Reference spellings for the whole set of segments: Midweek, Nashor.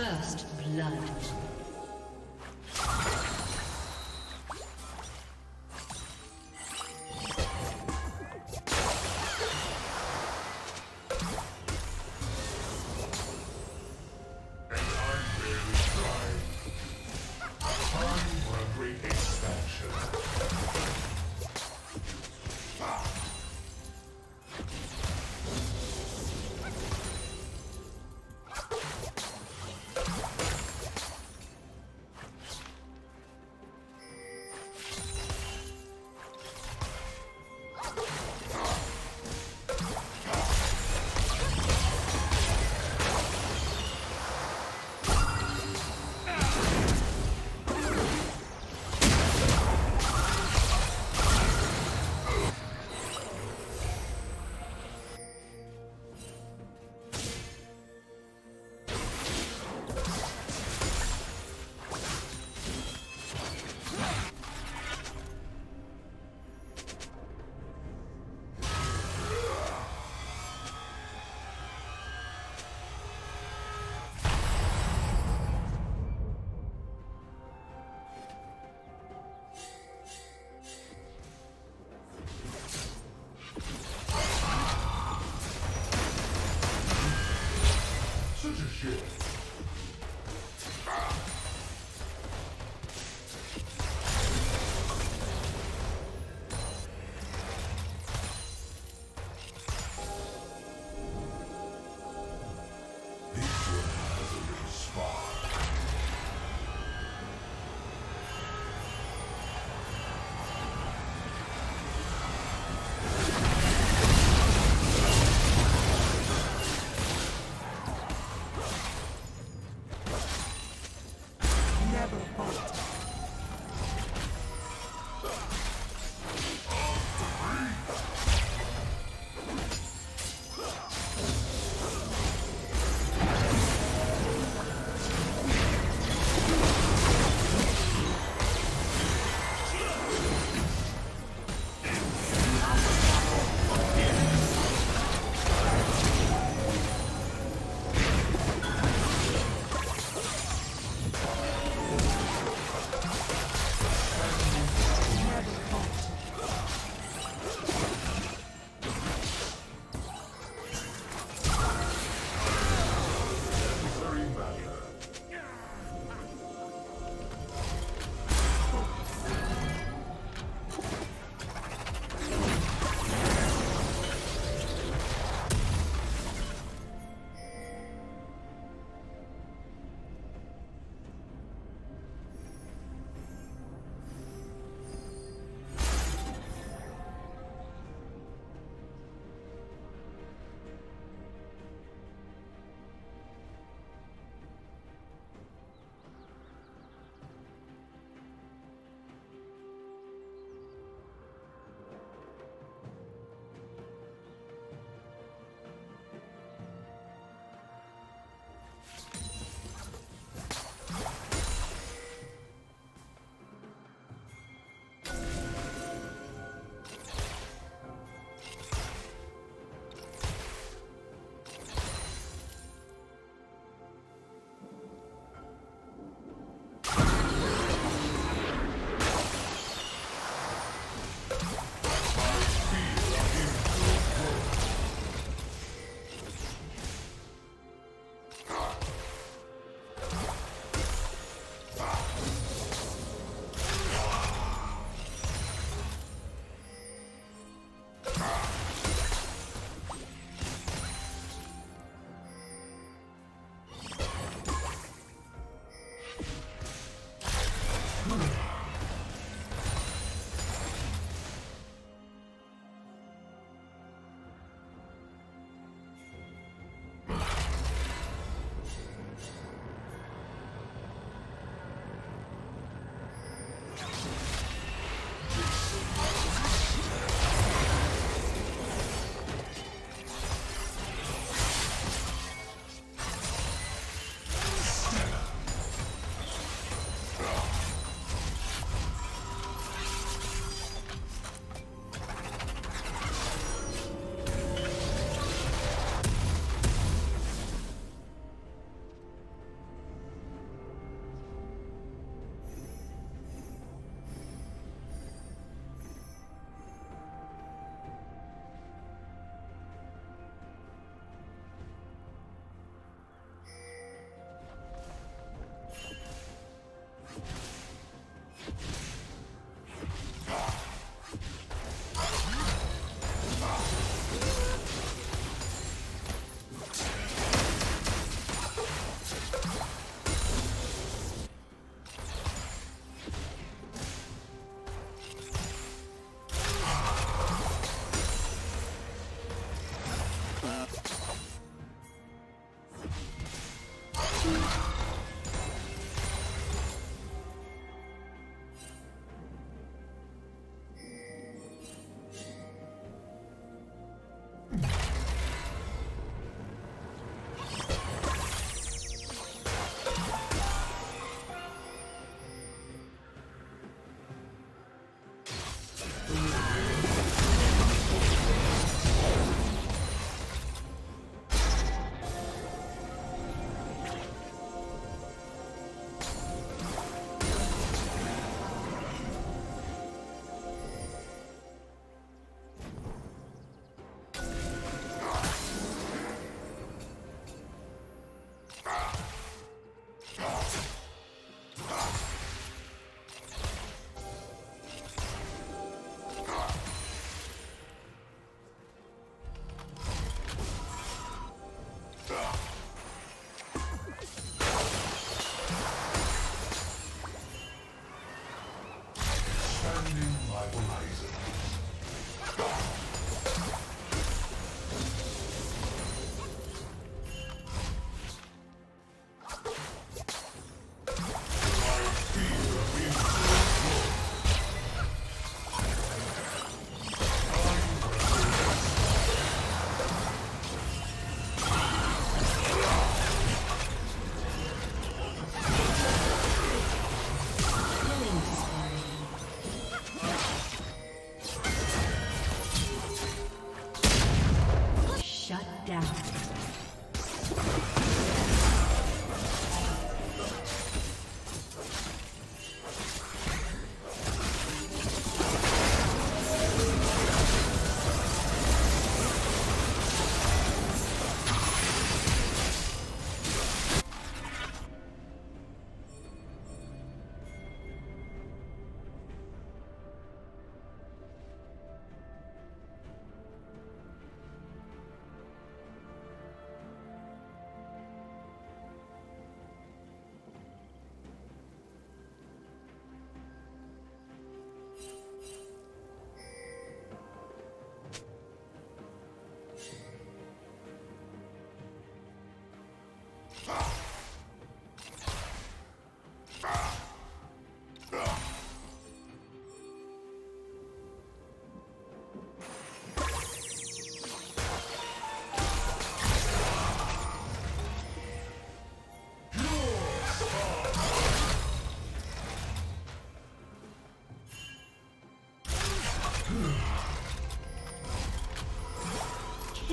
First blood.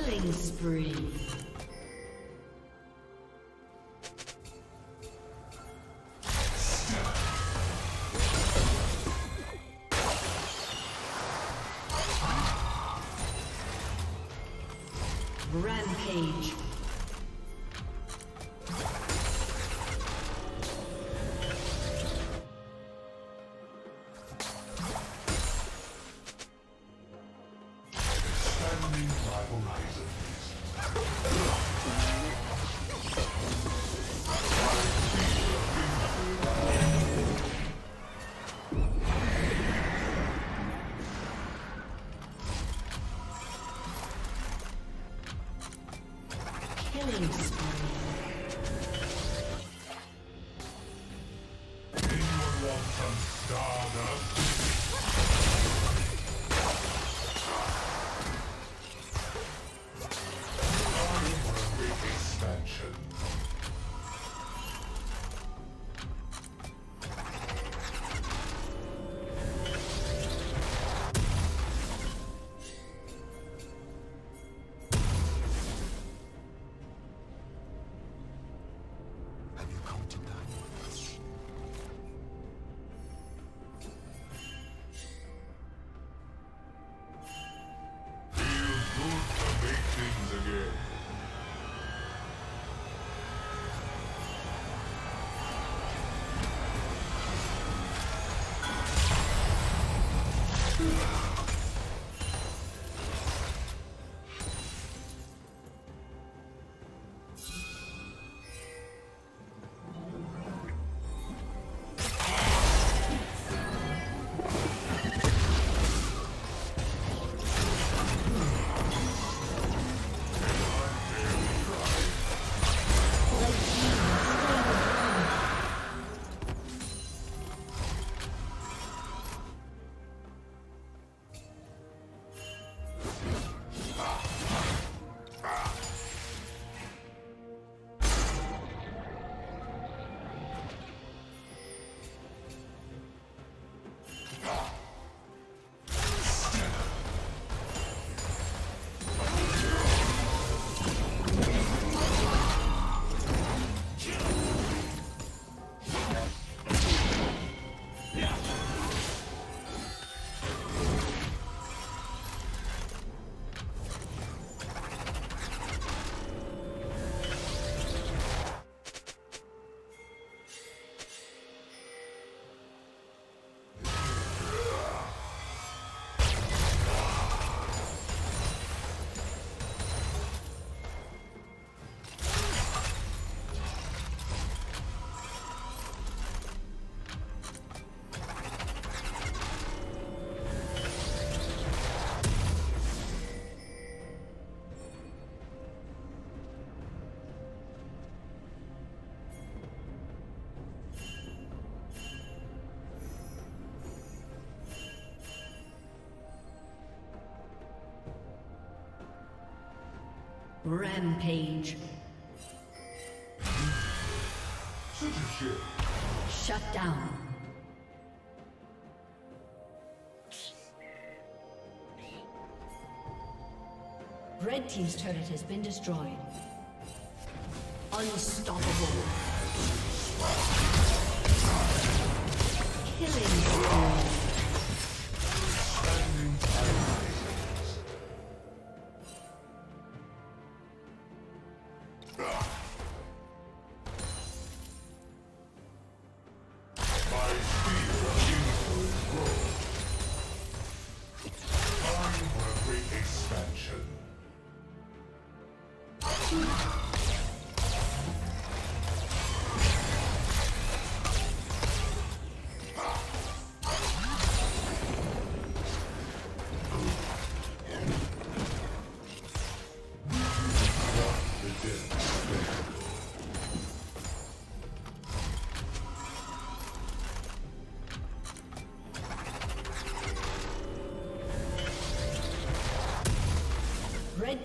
Killing spree. Rampage. Rampage. Shut down. Red team's turret has been destroyed. Unstoppable. Killing. Red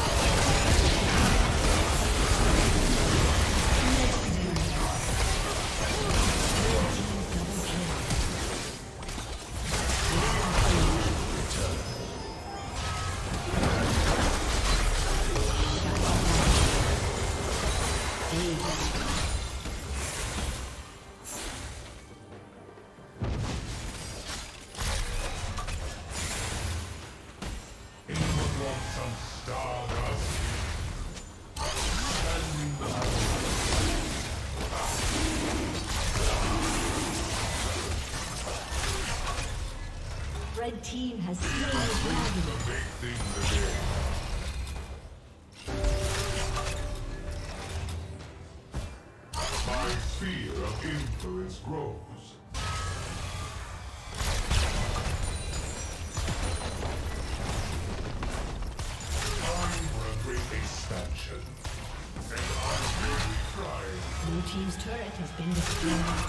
Red team has slain the dragon. Blue team's turret has been destroyed.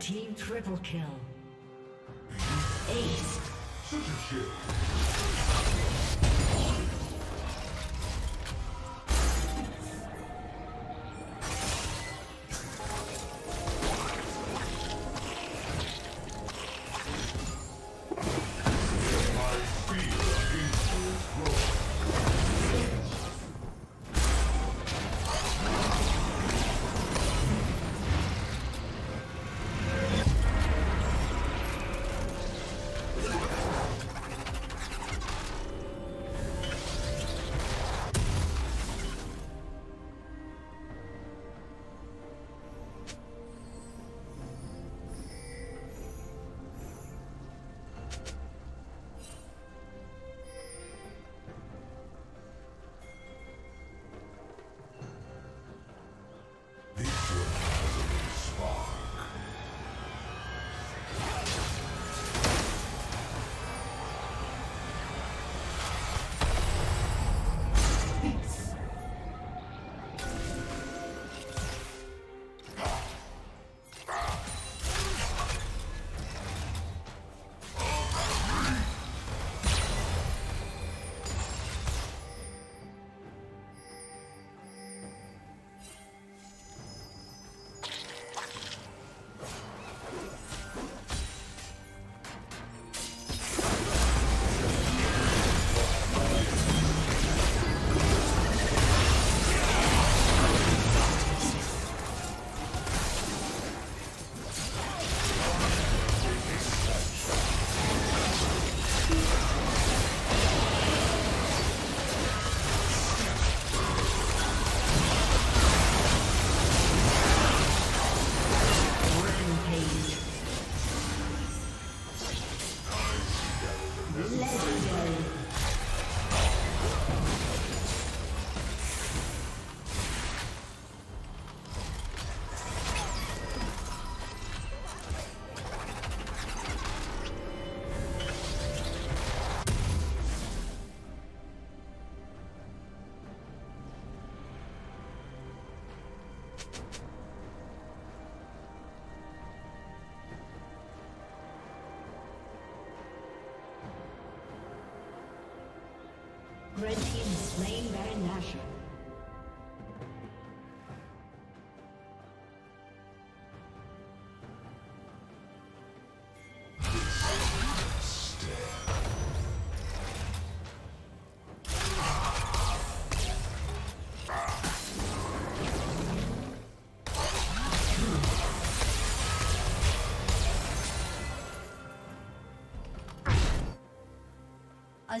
Team triple kill. Ace. Such a shit. Red team is slain by Nashor. A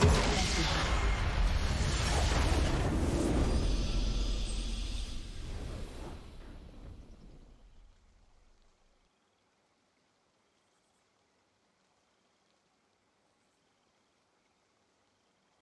disconnected.